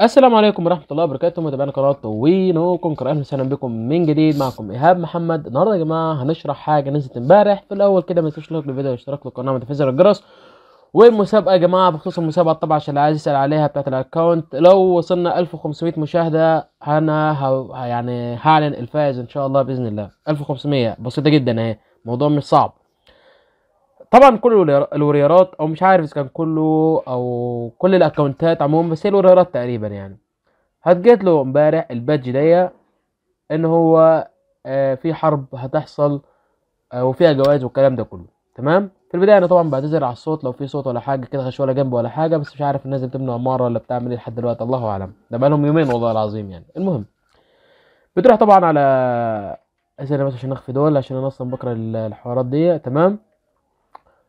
السلام عليكم ورحمه الله وبركاته متابعين قناه وي نو كونكر، اهلا وسهلا بكم من جديد. معكم ايهاب محمد. النهارده يا جماعه هنشرح حاجه نزلت امبارح. في الاول كده ما تنسوش لايك للفيديو واشتراك في القناه وتفعيل زر الجرس، والمسابقه يا جماعه بخصوص المسابقه طبعا عشان اللي عايز يسال عليها بتاعه الاكونت. لو وصلنا 1500 مشاهده انا يعني هعلن الفائز ان شاء الله باذن الله. 1500 بسيطه جدا اهي، الموضوع مش صعب. طبعا كل الوريارات او مش عارف اذا كان كله او كل الاكونتات عموما، بس هي الوريارات تقريبا يعني هتجيت له امبارح البادج دي ان هو في حرب هتحصل وفيها جوائز والكلام ده كله. تمام، في البدايه انا طبعا بعتذر على الصوت لو في صوت ولا حاجه كده خشوله جنب ولا حاجه، بس مش عارف الناس بتبني عماره ولا بتعمل ايه لحد دلوقتي، الله اعلم. ده بقالهم يومين والله العظيم يعني. المهم بتروح طبعا على اسئله بس عشان اخفي دول عشان انا اصلا بكره الحوارات دي. تمام،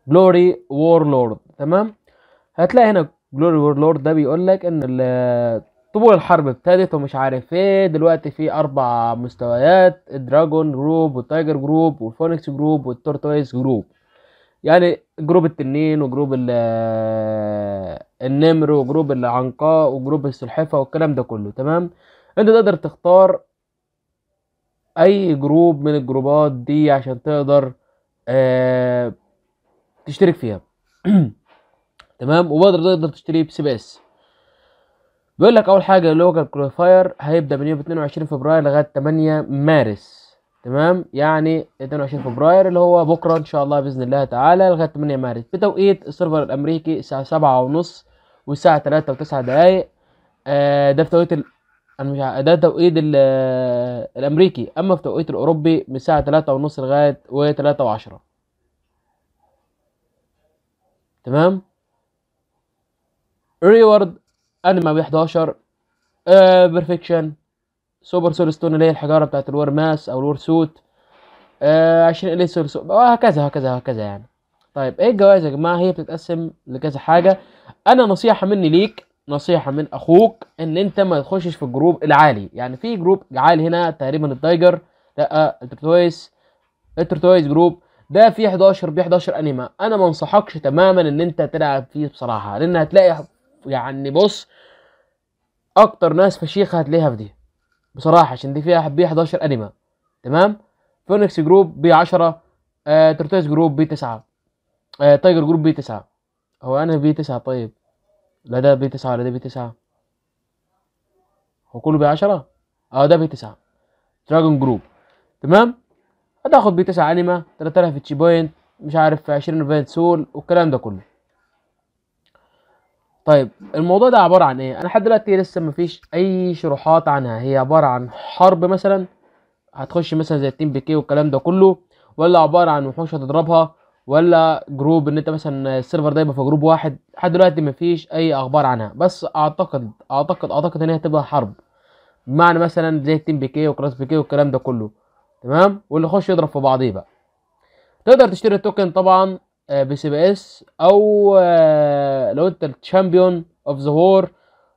جلوري وورلورد. تمام، هتلاقي هنا جلوري وورلورد ده بيقول لك ان طبول الحرب ابتدت ومش عارف ايه. دلوقتي في 4 مستويات، دراجون جروب والتايجر جروب والفونكس جروب والتورتويز جروب، يعني جروب التنين وجروب النمر وجروب العنقاء وجروب السلحفه والكلام ده كله. تمام، انت تقدر تختار اي جروب من الجروبات دي عشان تقدر تشترك فيها. تمام، وبقدر تشتري بسي بي اس. بيقول لك اول حاجه اللوكال كواليفاير هيبدا من يوم 22 فبراير لغايه 8 مارس. تمام، يعني 22 فبراير اللي هو بكره ان شاء الله باذن الله تعالى لغايه 8 مارس بتوقيت السيرفر الامريكي الساعه 7:30 والساعه 3:09. ده في توقيت ده توقيت الامريكي، اما في توقيت الاوروبي من الساعه 3:30 لغايه 3:10. تمام، ريورد انما ب 11 بيرفكشن سوبر سول ستون اللي هي الحجاره بتاعت الور ماس او الور سوت 20 اليسور وهكذا هكذا هكذا يعني. طيب ايه الجوائز يا جماعه؟ هي بتتقسم لكذا حاجه. انا نصيحه مني ليك، نصيحه من اخوك، ان انت ما تخشش في الجروب العالي. يعني في جروب عالي هنا تقريبا التايجر، لا التورتويز جروب ده في 11 ب 11 انيما. انا ما انصحكش تماما ان انت تلعب فيه بصراحه، لان هتلاقي يعني بص اكتر ناس فشيخه هتلاقيها في دي بصراحه، عشان دي فيها ب 11 انيما. تمام، فونكس جروب ب 10، تورتويز جروب ب 9، تايجر جروب ب 9. هو انا ب 9؟ طيب لا ده ب 9 ولا ده ب 9، هو كله ب 10. ده ب 9 دراجون جروب. تمام، هتاخد بيه 9 انيما، 3000 تشي بوينت، مش عارف 20 ايفنت سول والكلام ده كله. طيب الموضوع ده عباره عن ايه؟ انا لحد دلوقتي لسه مفيش اي شروحات عنها. هي عباره عن حرب مثلا هتخش مثلا زي التيم بيكي والكلام ده كله، ولا عباره عن وحوش هتضربها، ولا جروب ان انت مثلا السيرفر ده يبقى في جروب واحد؟ لحد دلوقتي مفيش اي اخبار عنها، بس اعتقد ان هي هتبقى حرب، بمعنى مثلا زي التيم بيكي وكلاس بيكي والكلام ده كله. تمام، واللي يخش يضرب في بعضيه بقى. تقدر تشتري التوكن طبعا بسي بي اس، او لو انت الشامبيون اوف ذا هور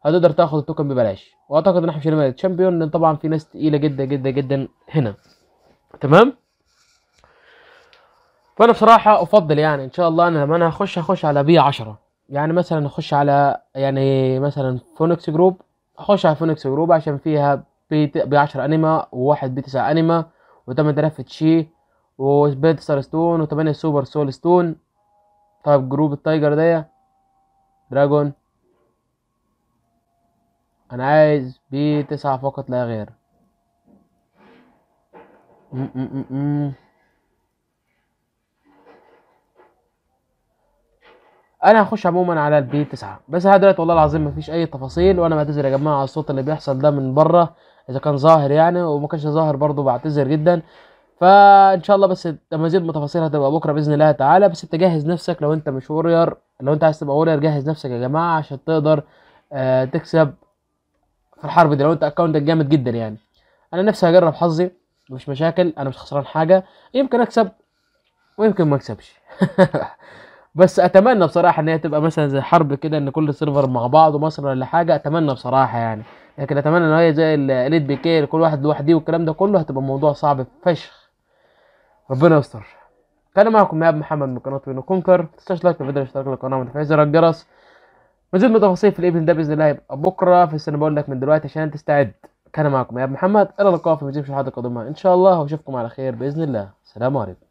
هتقدر تاخد التوكن ببلاش. واعتقد ان احنا مش هنعمل الشامبيون لان طبعا في ناس تقيله جدا جدا جدا هنا. تمام، فانا بصراحه افضل يعني ان شاء الله انا لما انا هخش على بي 10، يعني مثلا اخش على يعني مثلا فونكس جروب، اخش على فونكس جروب عشان فيها بي 10 انيما وواحد بي 9 انيما و8000 تشي وسبيد ستار ستون و8 سوبر سول ستون. طيب جروب التايجر دي دراجون انا عايز بي 9 فقط لا غير. انا هخش عموما على البي 9 بس. دلوقتي والله العظيم مفيش اي تفاصيل، وانا بعتذر يا جماعه على الصوت اللي بيحصل ده من بره اذا كان ظاهر يعني، وما كانش ظاهر برضه بعتذر جدا. فان شاء الله بس مزيد من التفاصيل هتبقى بكره باذن الله تعالى. بس انت جهز نفسك لو انت مش وورير، لو انت عايز تبقى وورير جهز نفسك يا جماعه عشان تقدر تكسب في الحرب دي لو انت اكونتك جامد جدا يعني. انا نفسي هجرب حظي، مش مشاكل، انا مش خسران حاجه، يمكن اكسب ويمكن ما اكسبش. بس اتمنى بصراحه ان هي تبقى مثلا زي حرب كده، ان كل سيرفر مع بعض ومصر ولا حاجه، اتمنى بصراحه يعني. لكن اتمنى ان هي زي الريد بيكير كل واحد لوحده والكلام ده كله، هتبقى موضوع صعب فشخ، ربنا يستر. كان معكم ايهاب محمد من قناه وي نو كونكر، متنساش لايك الفيديو واشتراك في القناه وتفعيل زر الجرس. مزيد من التفاصيل في الايفنت ده باذن الله هيبقى بكره، بس انا بقول لك من دلوقتي عشان تستعد. كان معكم ايهاب محمد، الى اللقاء في مزيد من الحلقات القادمه ان شاء الله، واشوفكم على خير باذن الله. سلام عليكم.